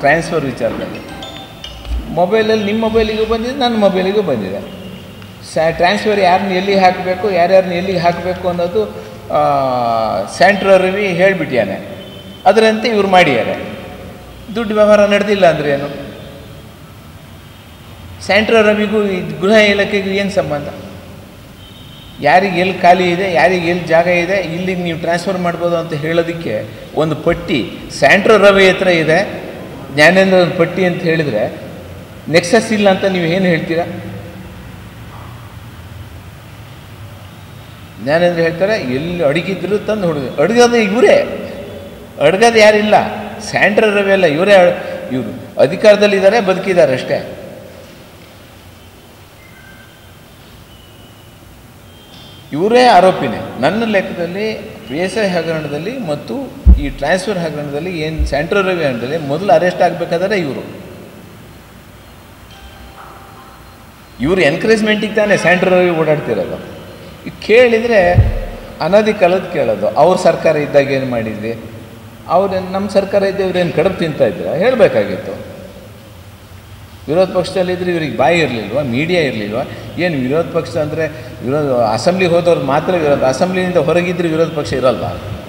transfer विचारदल्लि मोबाइलल्लि निम्म मोबाइलिगू बंदिदे नन्न मोबाइलिगू बंदिदे ट्रान्स्फर यारन्न एल्ली हाकबेकु यार्यारन्न एल्ली हाकबेकु अन्नोदु ಸ್ಯಾಂಟ್ರೋ ರವಿ ಹೇಳಿಬಿಟ್ಯಾನೆ ಅದರಂತೆ ಇವರು ಮಾಡಿದ್ದಾರೆ ದುಡ್ಡು ವ್ಯವಹಾರ ನಡೆದಿಲ್ಲ ಅಂದ್ರೆ ಏನು ಸ್ಯಾಂಟ್ರೋ ರವಿಗೂ ಗೃಹ ಇಲಾಖೆಗೂ ಏನು ಸಂಬಂಧ ಯಾರಿಗೆ ಎಲ್ಲಿ ಖಾಲಿ ಇದೆ ಯಾರಿಗೆ ಎಲ್ಲಿ ಜಾಗ ಇದೆ ಇಲ್ಲಿ ನೀವು ಟ್ರಾನ್ಸ್ಫರ್ ಮಾಡಬಹುದು ಅಂತ ಹೇಳೋದಕ್ಕೆ ಒಂದು ಪಟ್ಟಿ ಸ್ಯಾಂಟ್ರೋ ರವಿ ಹತ್ರ ಇದೆ ಜ್ಞಾನೇಂದ್ರ ಒಂದು ಪಟ್ಟಿ ಅಂತ ಹೇಳಿದ್ರೆ ನೆಕ್ಸಸ್ ಇಲ್ಲ ಅಂತ ನೀವು ಏನು ಹೇಳ್ತೀರಾ ಜ್ಞಾನೇಂದ್ರ ಹೇಳ್ತಾರೆ ಎಲ್ಲಿ ಅಡಗಿದ್ರು ತಂದು ಹೊಡೆದು ಅಡಗೋದು ಇವರೇ ಅಡಗೋದು ಯಾರಿಲ್ಲ ಸ್ಯಾಂಟ್ರೋ ರವಿ ಅಲ್ಲ ಇವರೇ ಇವರು ಅಧಿಕಾರದಲ್ಲಿದ್ದಾರೆ ಬದುಕಿದ್ದಾರೆ ಅಷ್ಟೇ ಇವರೇ ಆರೋಪಿನೇ ನನ್ನ ಲೆಕ್ಕದಲ್ಲಿ ಪಿಎಸ್ಐ ಹಗರಣದಲ್ಲಿ ಮತ್ತು ಈ ಟ್ರಾನ್ಸ್ಫರ್ ಹಗರಣದಲ್ಲಿ ಏನು ಸ್ಯಾಂಟ್ರೋ ರವಿ ಹಗರಣದಲ್ಲಿ ಮೊದಲು ಅರೆಸ್ಟ್ ಆಗಬೇಕಾದರೆ ಇವರು ಎನ್ಕರೇಜ್ಮೆಂಟಿಗೆ ತಾನೇ ಸ್ಯಾಂಟ್ರೋ ರವಿ ಓಡಾಡ್ತಿರೋದು ಕೇಳಿದರೆ ಅನಾದಿ ಕಾಲದ ಕೇಳೋದು ಅವ್ರ ಸರ್ಕಾರ ಇದ್ದಾಗ ಏನು ಮಾಡಿದ್ವಿ ಅವ್ರು ನಮ್ಮ ಸರ್ಕಾರ ಇದ್ದ ಇವ್ರೇನು ಕಡುಬು ತಿಂತಾ ಇದ್ದೀರಾ ಹೇಳಬೇಕಾಗಿತ್ತು ವಿರೋಧ ಪಕ್ಷದಲ್ಲಿದ್ದರೆ ಇವ್ರಿಗೆ ಬಾಯಿ ಇರಲಿಲ್ವಾ ಮೀಡಿಯಾ ಇರಲಿಲ್ವಾ ಏನು ವಿರೋಧ ಪಕ್ಷ ಅಂದರೆ ವಿರೋಧ ಅಸೆಂಬ್ಲಿಗೆ ಹೋದವ್ರು ಮಾತ್ರ ವಿರೋಧ ಅಸೆಂಬ್ಲಿಯಿಂದ ಹೊರಗಿದ್ರೆ ವಿರೋಧ ಪಕ್ಷ ಇರಲ್ವಾ